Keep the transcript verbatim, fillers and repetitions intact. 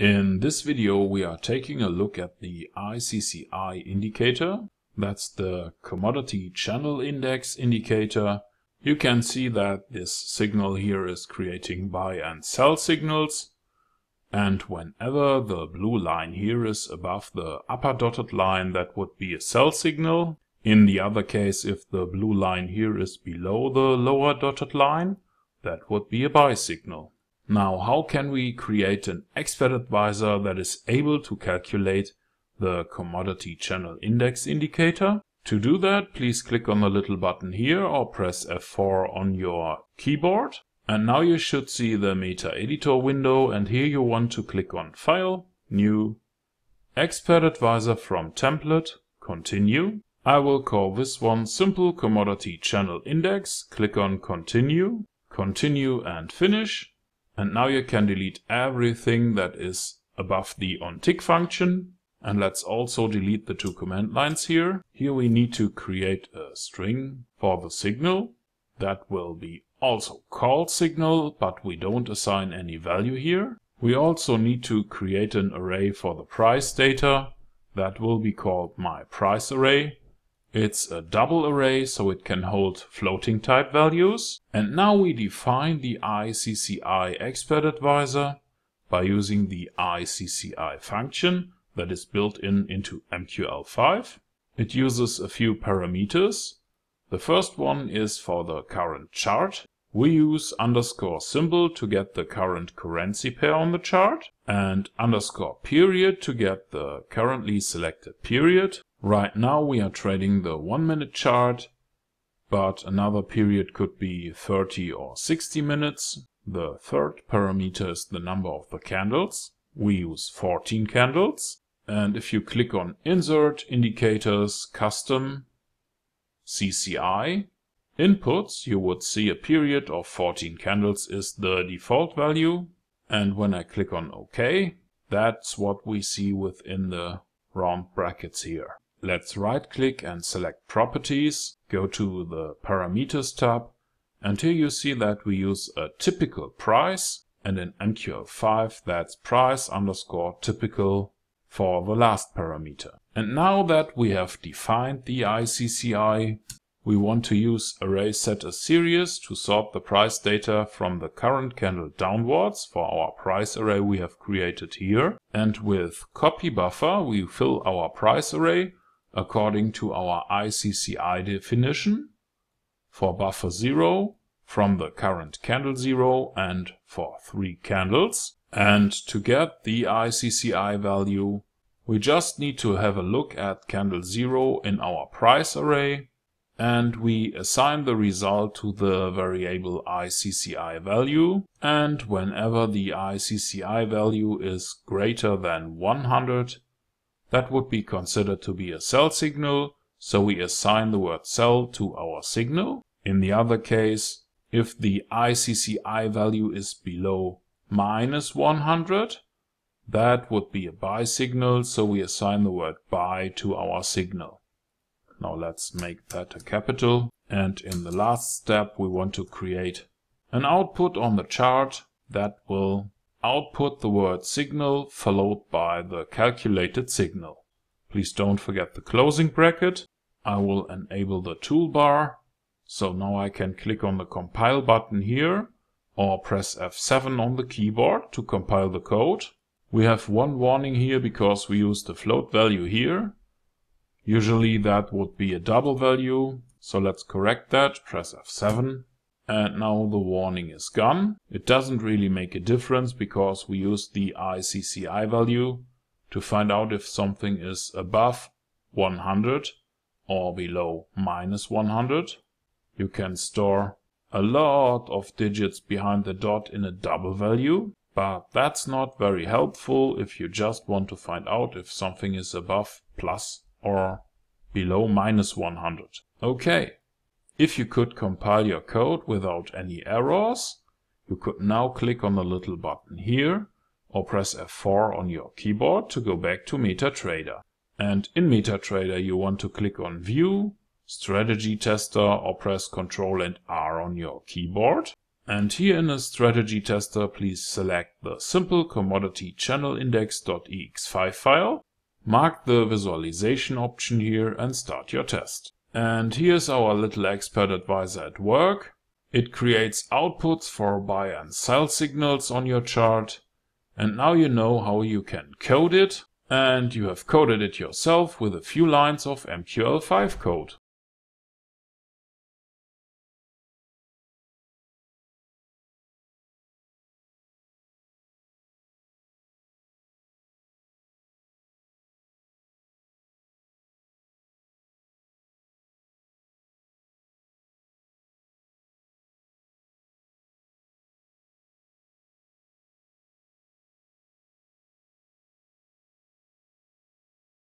In this video we are taking a look at the I C C I indicator. That's the Commodity Channel Index indicator. You can see that this signal here is creating buy and sell signals, and whenever the blue line here is above the upper dotted line, that would be a sell signal. In the other case, if the blue line here is below the lower dotted line, that would be a buy signal. Now, how can we create an expert advisor that is able to calculate the Commodity Channel Index indicator? To do that, please click on the little button here or press F four on your keyboard. And now you should see the Metaeditor window, and here you want to click on File, New, Expert Advisor from Template, Continue. I will call this one Simple Commodity Channel Index. Click on Continue, Continue and Finish. And now you can delete everything that is above the OnTick function. And let's also delete the two command lines here. Here we need to create a string for the signal. That will be also called signal, but we don't assign any value here. We also need to create an array for the price data. That will be called myPriceArray. It's a double array, so it can hold floating type values. And now we define the I C C I expert advisor by using the I C C I function that is built in into M Q L five. It uses a few parameters. The first one is for the current chart. We use underscore symbol to get the current currency pair on the chart, and underscore period to get the currently selected period. Right now we are trading the one minute chart, but another period could be thirty or sixty minutes. The third parameter is the number of the candles. We use fourteen candles, and if you click on Insert, Indicators, Custom, C C I, Inputs, you would see a period of fourteen candles is the default value. And when I click on OK, that's what we see within the round brackets here. Let's right-click and select Properties, go to the Parameters tab, and here you see that we use a typical price. And in M Q L five, that's price underscore typical for the last parameter. And now that we have defined the I C C I, we want to use array set as series to sort the price data from the current candle downwards for our price array we have created here. And with copy buffer, we fill our price array according to our I C C I definition. For buffer zero, from the current candle zero, and for three candles. And to get the I C C I value, we just need to have a look at candle zero in our price array, and we assign the result to the variable I C C I value. And whenever the I C C I value is greater than one hundred, that would be considered to be a sell signal, so we assign the word sell to our signal. In the other case, if the I C C I value is below minus one hundred, that would be a buy signal, so we assign the word buy to our signal. Now let's make that a capital. And in the last step, we want to create an output on the chart that will output the word signal followed by the calculated signal. Please don't forget the closing bracket. I will enable the toolbar. So now I can click on the compile button here or press F seven on the keyboard to compile the code. We have one warning here because we used the float value here. Usually that would be a double value. So let's correct that, press F seven. And now the warning is gone. It doesn't really make a difference because we used the I C C I value to find out if something is above one hundred or below minus one hundred. You can store a lot of digits behind the dot in a double value, but that's not very helpful if you just want to find out if something is above plus or below minus one hundred. Okay, if you could compile your code without any errors, you could now click on the little button here or press F four on your keyboard to go back to MetaTrader. And in MetaTrader you want to click on View, Strategy Tester, or press Ctrl and R on your keyboard. And here in a strategy tester, please select the Simple Commodity Channel Index dot E X five file, mark the visualization option here and start your test. And here's our little expert advisor at work. It creates outputs for buy and sell signals on your chart. And now you know how you can code it, and you have coded it yourself with a few lines of M Q L five code.